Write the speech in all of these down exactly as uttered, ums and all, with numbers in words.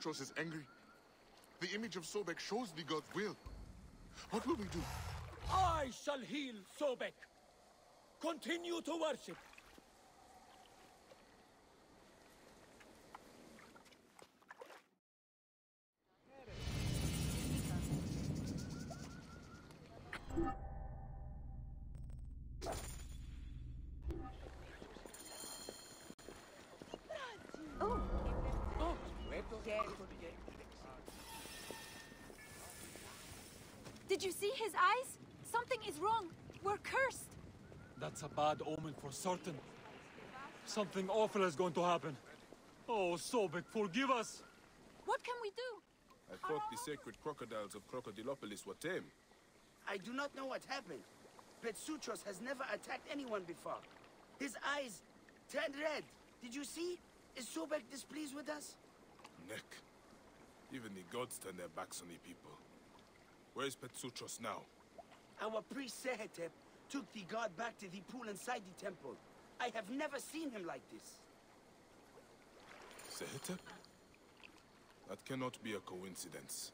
Petsuchos is angry. The image of Sobek shows the god's will. What will we do? I shall heal Sobek. Continue to worship. Did you see his eyes? Something is wrong. We're cursed. That's a bad omen for certain. Something awful is going to happen. Oh, Sobek, forgive us. What can we do? I thought the sacred crocodiles of Crocodilopolis were tame. I do not know what happened. Petsuchos has never attacked anyone before. His eyes turned red. Did you see? Is Sobek displeased with us? Neck. Even the gods turn their backs on the people. Where is Petsuchos now? Our priest Sehetep took the god back to the pool inside the temple. I have never seen him like this. Sehetep? That cannot be a coincidence.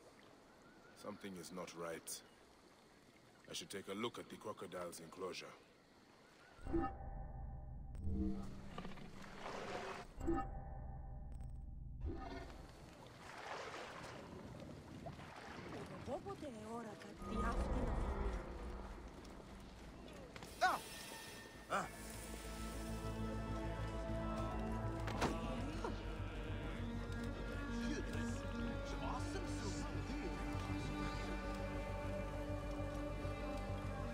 Something is not right. I should take a look at the crocodile's enclosure. Ah! Ah!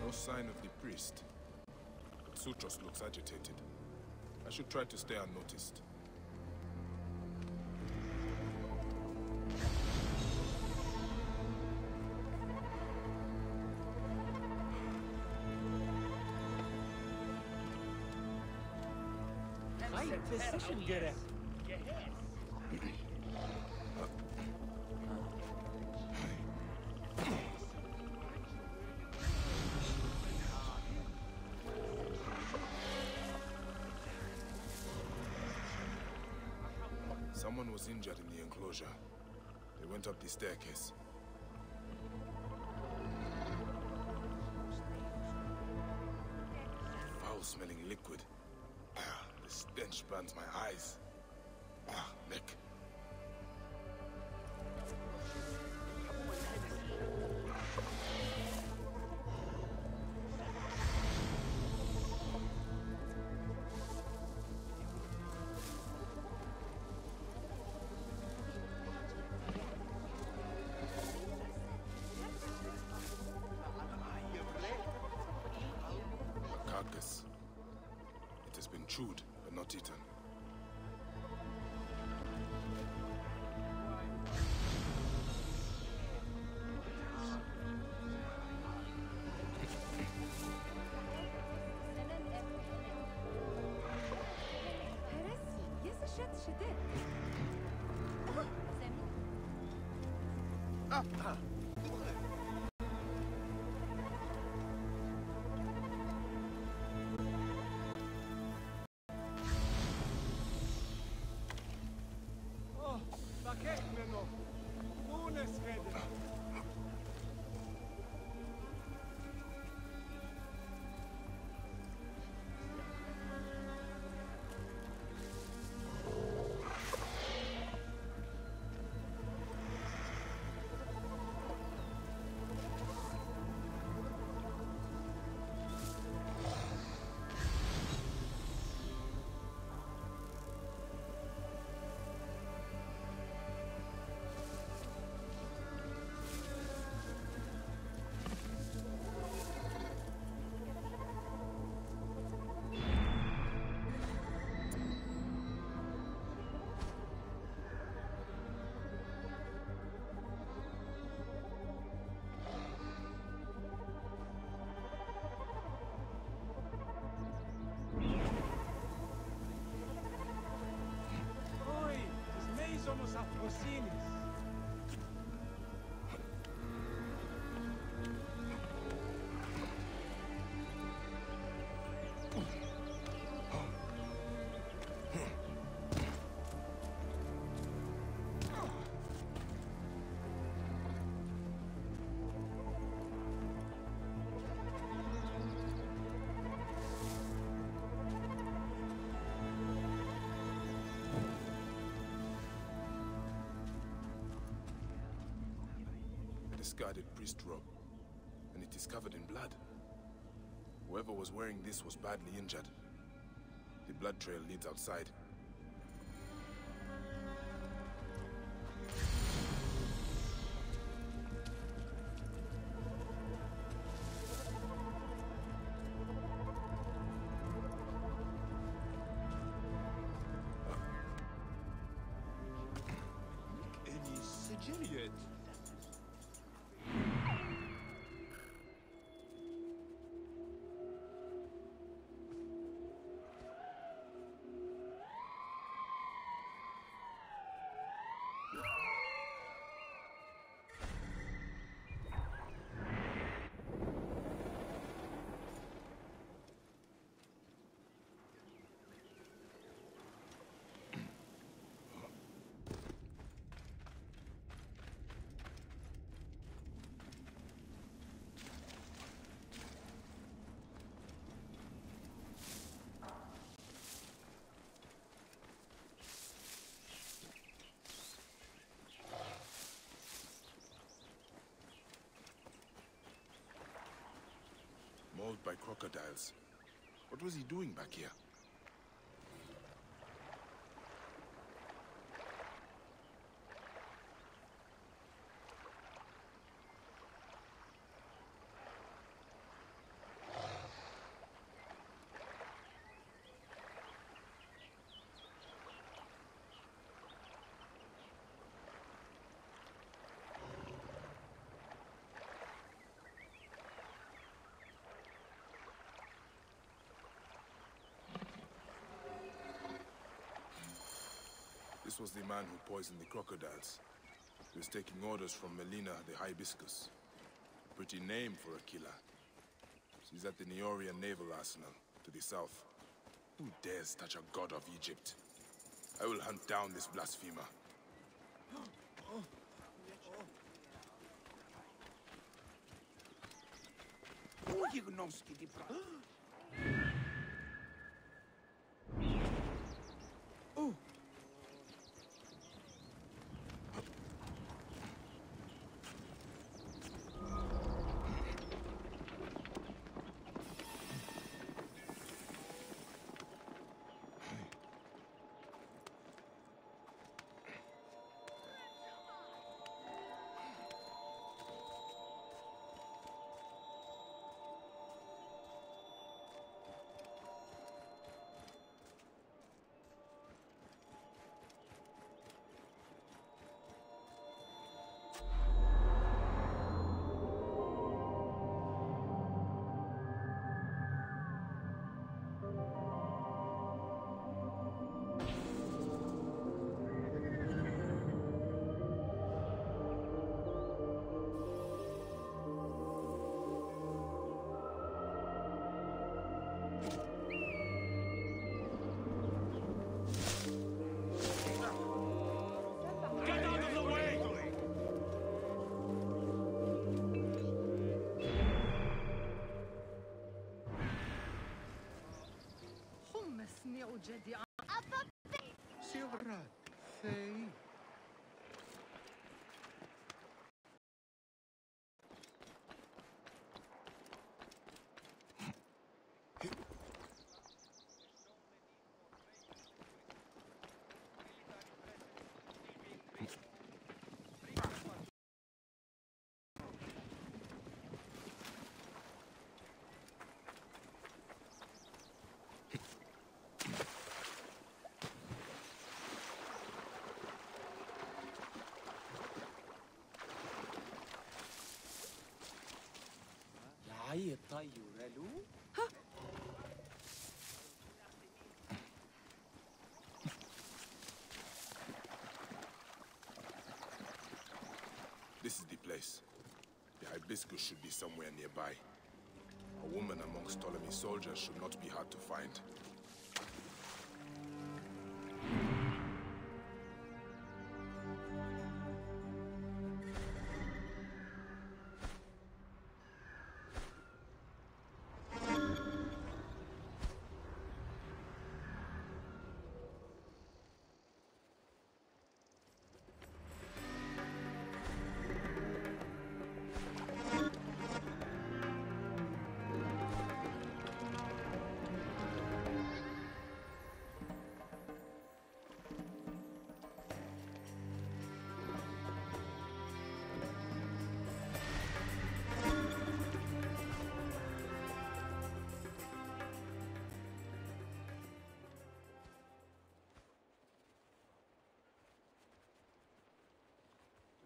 No sign of the priest. Sutros looks agitated. I should try to stay unnoticed. Position, oh, get yes. It. Yes. Someone was injured in the enclosure. They went up the staircase. Foul-smelling liquid. Stench burns my eyes. Ah, Nick. A carcass. It has been chewed. Not eaten. Ah, ah. Somos afrocines. discarded priest robe, and it is covered in blood. Whoever was wearing this was badly injured. The blood trail leads outside. Mauled by crocodiles. What was he doing back here? This was the man who poisoned the crocodiles. He was taking orders from Melina the Hibiscus. A pretty name for a killer. She's at the Neorian naval arsenal, to the south. Who dares touch a god of Egypt? I will hunt down this blasphemer. جدي أبا سيغرات سي هاي الطيور الو This is the place. The hibiscus should be somewhere nearby. A woman amongst Ptolemy's soldiers should not be hard to find.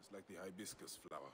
It's like the hibiscus flower.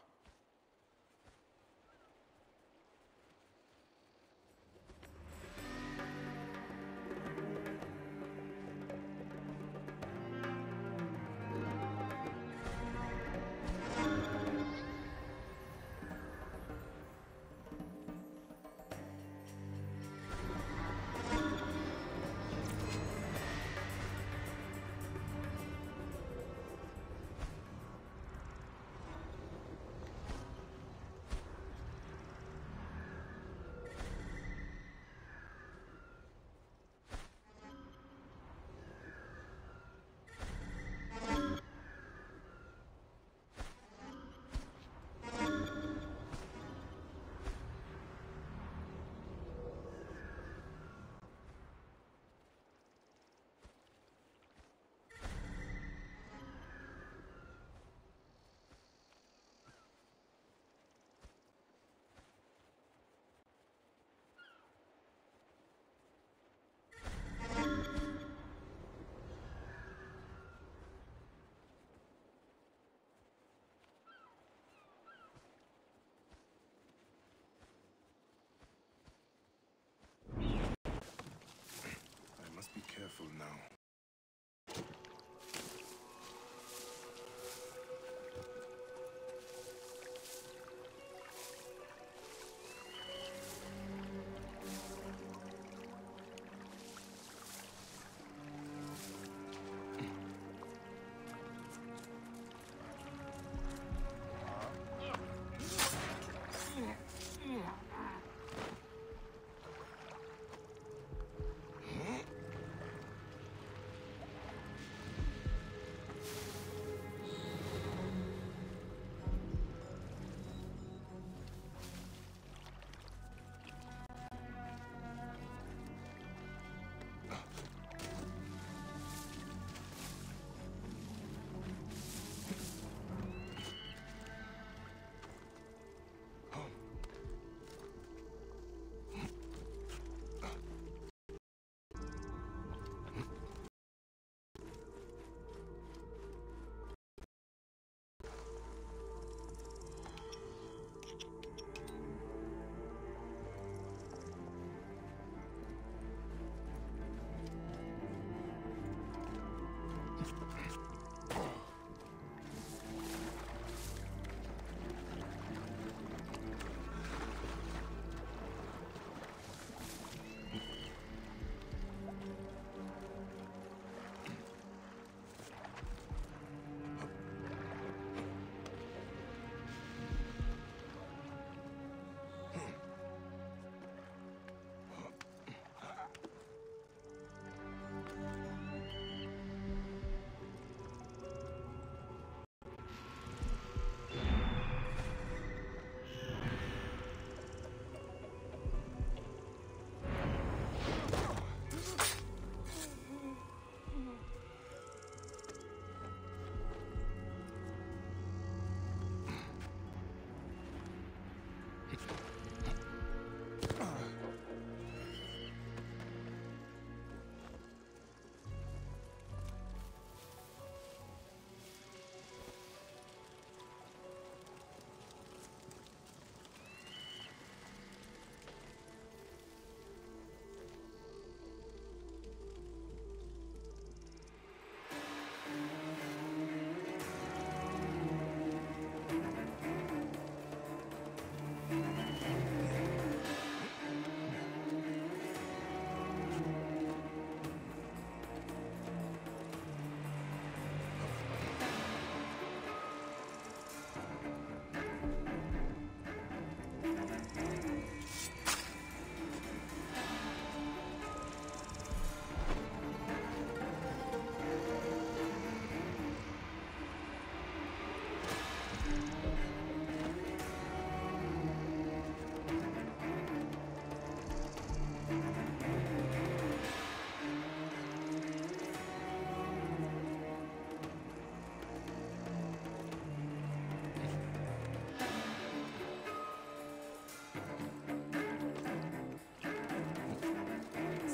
Be careful now.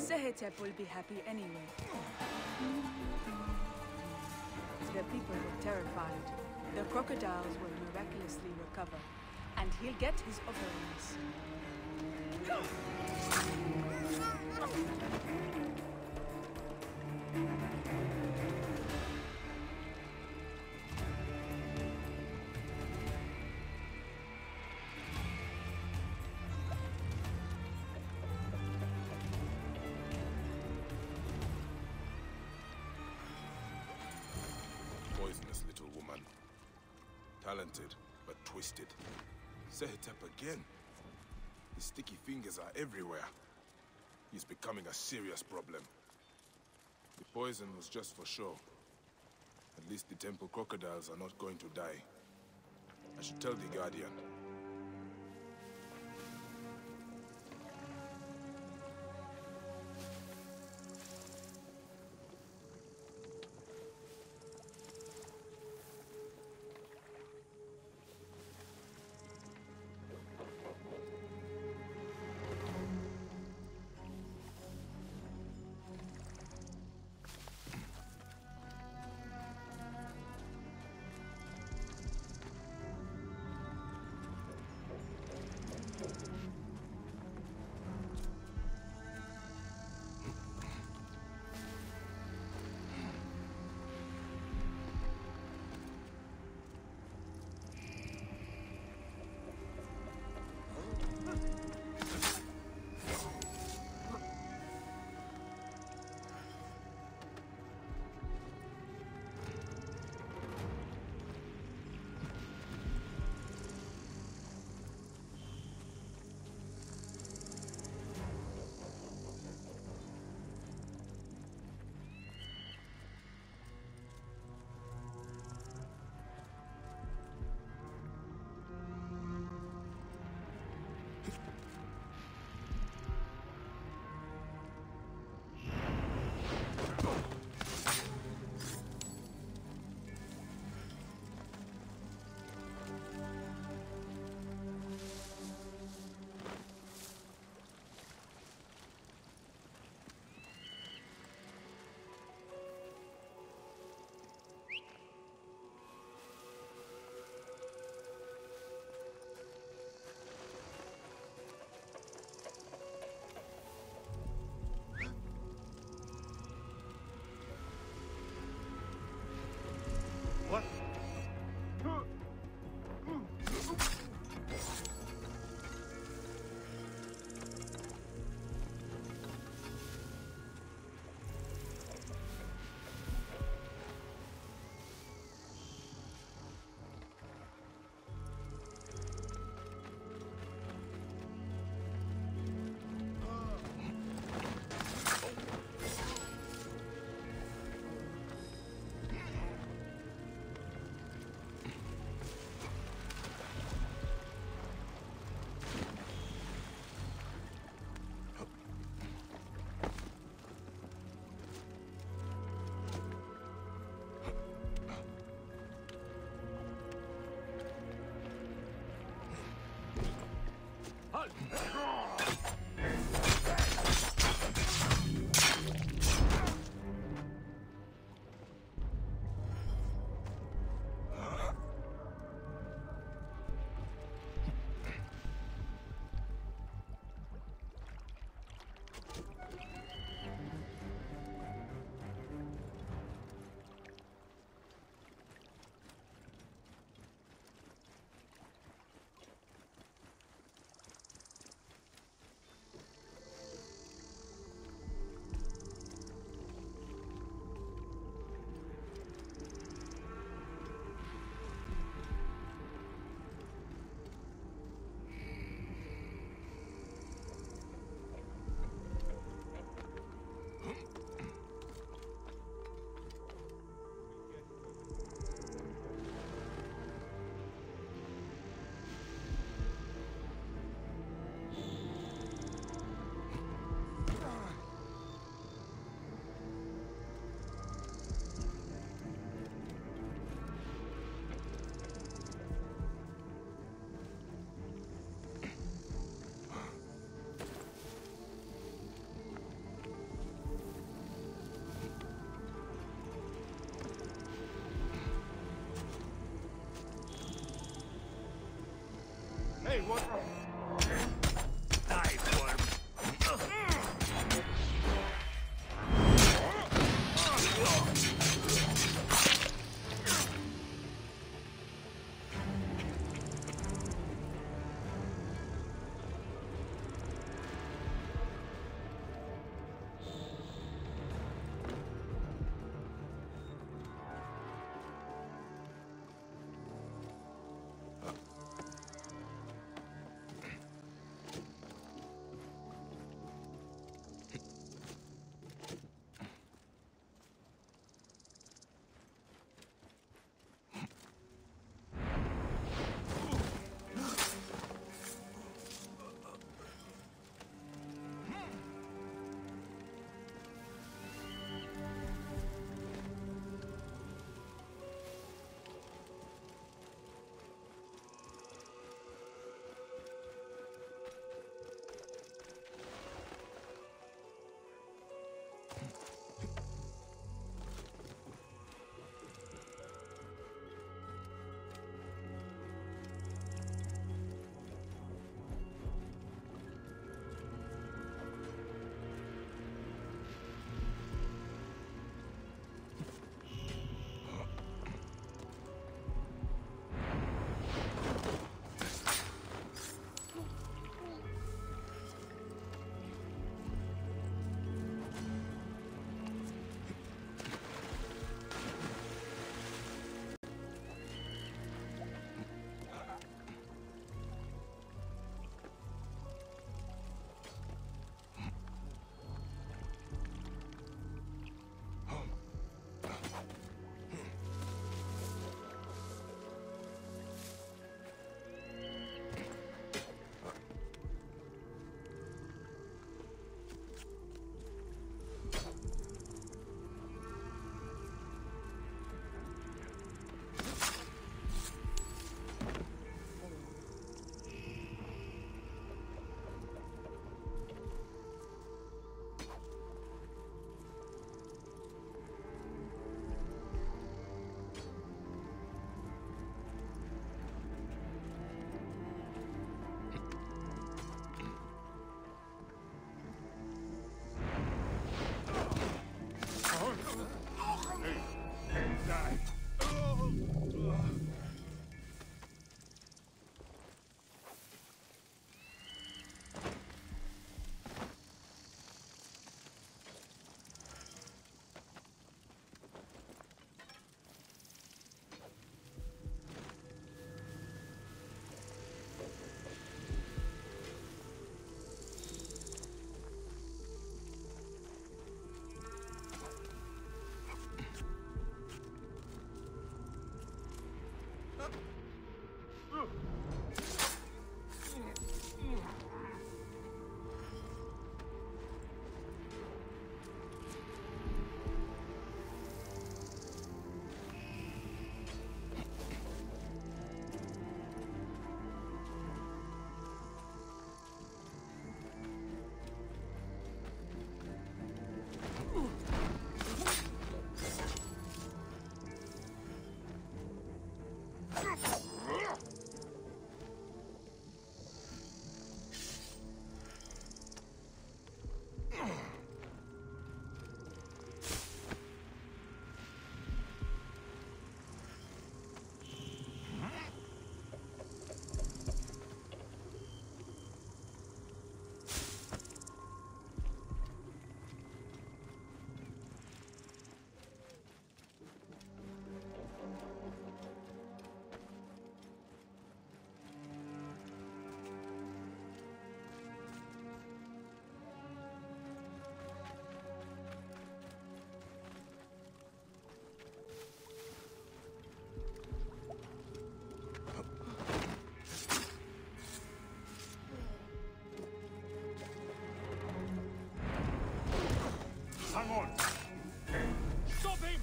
Sehetep will be happy anyway. The people were terrified. The crocodiles will miraculously recover, and he'll get his offerings. Talented, but twisted. Sehetep again. His sticky fingers are everywhere. He's becoming a serious problem. The poison was just for show. At least the temple crocodiles are not going to die. I should tell the Guardian. Hey, what? Die, worm. Hang on! Stop him!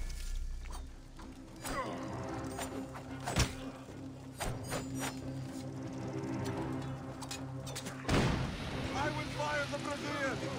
I will fire the Brazilian!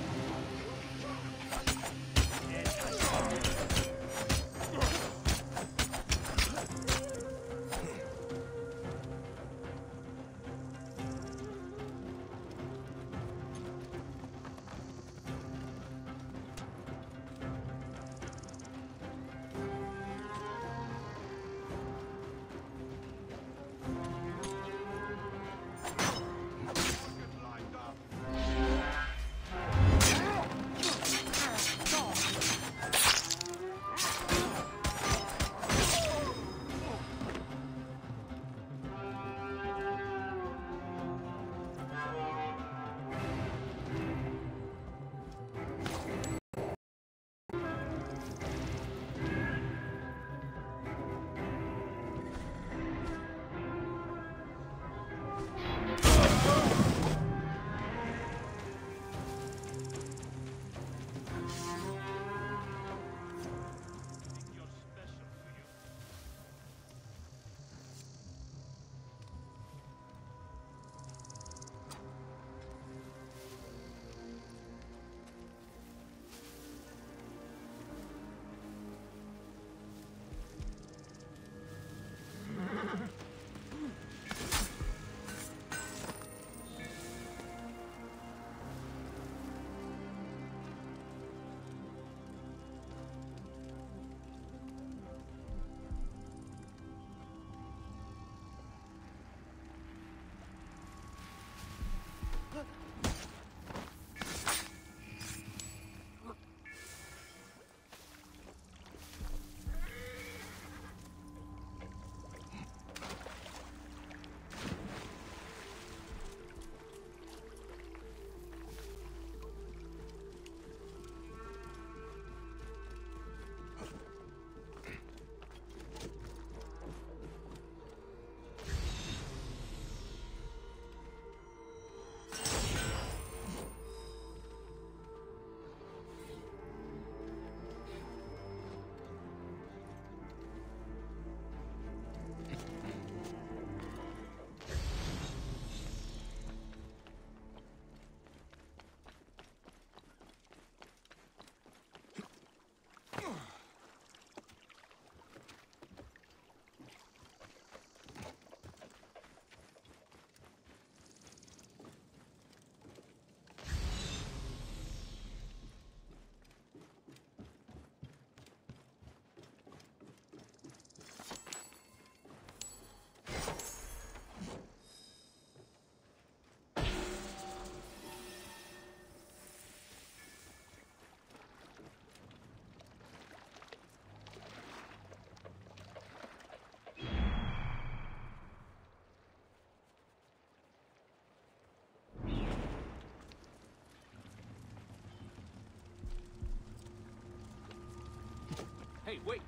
Hey, wait!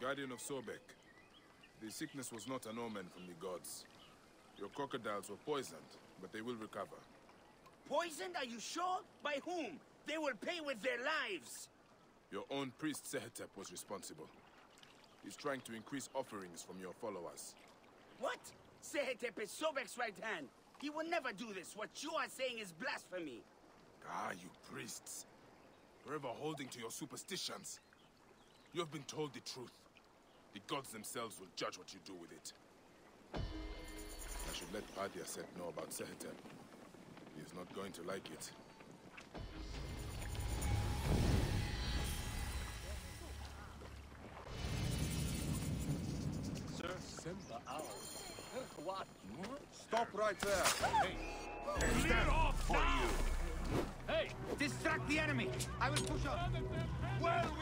Guardian of Sobek, the sickness was not an omen from the gods. Your crocodiles were poisoned, but they will recover. Poisoned, are you sure? By whom? They will pay with their lives! Your own priest Sehetep was responsible. He's trying to increase offerings from your followers. What? Sehetep is Sobek's right hand. He will never do this. What you are saying is blasphemy. Ah, you priests. Forever holding to your superstitions. You have been told the truth. The gods themselves will judge what you do with it. I should let Padia Seth know about Sehetan. He is not going to like it. Sir, Simba out. What? Stop right there! Hey! Stand off for you! Hey! Distract the enemy! I will push up! Well, we